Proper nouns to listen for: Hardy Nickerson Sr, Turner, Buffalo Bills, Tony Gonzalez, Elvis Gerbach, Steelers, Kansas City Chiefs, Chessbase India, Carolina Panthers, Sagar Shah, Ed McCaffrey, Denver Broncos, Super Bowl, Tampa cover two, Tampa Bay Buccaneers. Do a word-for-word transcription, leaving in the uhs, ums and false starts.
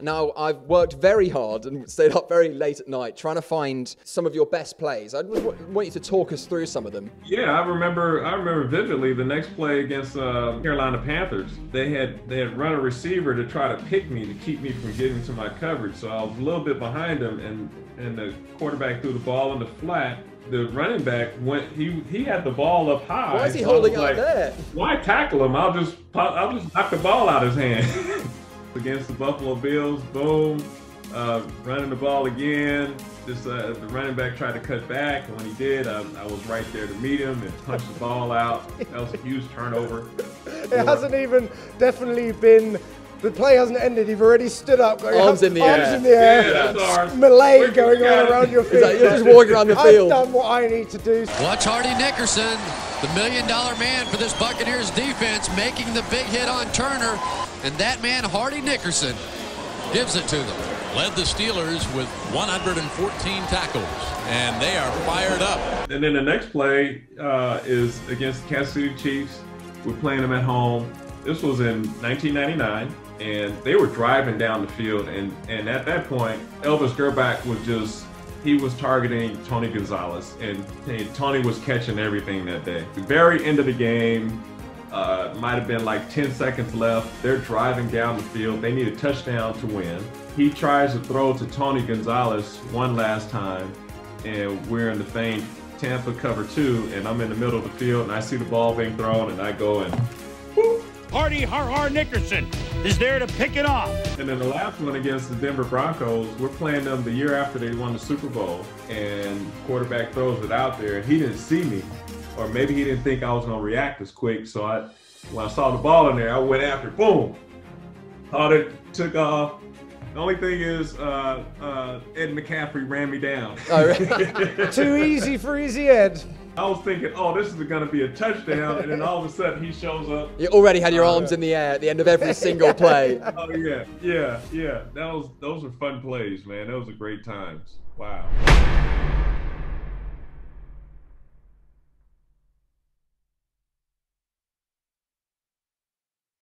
Now, I've worked very hard and stayed up very late at night trying to find some of your best plays. I want you to talk us through some of them. Yeah, I remember I remember vividly the next play against uh, Carolina Panthers. They had they had run a receiver to try to pick me, to keep me from getting to my coverage. So I was a little bit behind him, and, and the quarterback threw the ball in the flat. The running back went. He he had the ball up high. Why is he so holding up like that? Why tackle him? I'll just I'll just knock the ball out of his hand. Against the Buffalo Bills, boom, uh, running the ball again. Just uh, the running back tried to cut back, and when he did, I, I was right there to meet him and punch the ball out. That was a huge turnover. It or, hasn't even definitely been. The play hasn't ended. You've already stood up. Going, arms in the arms air. Arms in the air. Yeah, that's ours. Melee We're going on it. around your feet. Like you're just walking around the field. I've done what I need to do. Watch Hardy Nickerson, the million-dollar man for this Buccaneers defense, making the big hit on Turner. And that man, Hardy Nickerson, gives it to them. Led the Steelers with one hundred fourteen tackles. And they are fired up. And then the next play uh, is against the Kansas City Chiefs. We're playing them at home. This was in nineteen ninety-nine. And they were driving down the field, and, and at that point, Elvis Gerbach was just, he was targeting Tony Gonzalez, and, and Tony was catching everything that day. The very end of the game, uh, might have been like ten seconds left. They're driving down the field. They need a touchdown to win. He tries to throw to Tony Gonzalez one last time, and we're in the faint Tampa cover two, and I'm in the middle of the field, and I see the ball being thrown, and I go and whoop. Hardy Har-Har Nickerson is there to pick it off. And then the last one against the Denver Broncos, we're playing them the year after they won the Super Bowl, and quarterback throws it out there, and he didn't see me, or maybe he didn't think I was gonna react as quick, so I, when I saw the ball in there, I went after it, boom. Hardy took off. The only thing is, uh, uh, Ed McCaffrey ran me down. Oh, right. Too easy for easy Ed. I was thinking, oh, this is going to be a touchdown, and then all of a sudden he shows up. You already had your uh, arms in the air at the end of every single play. Oh yeah, yeah, yeah. That was those were fun plays, man. Those were great times. Wow.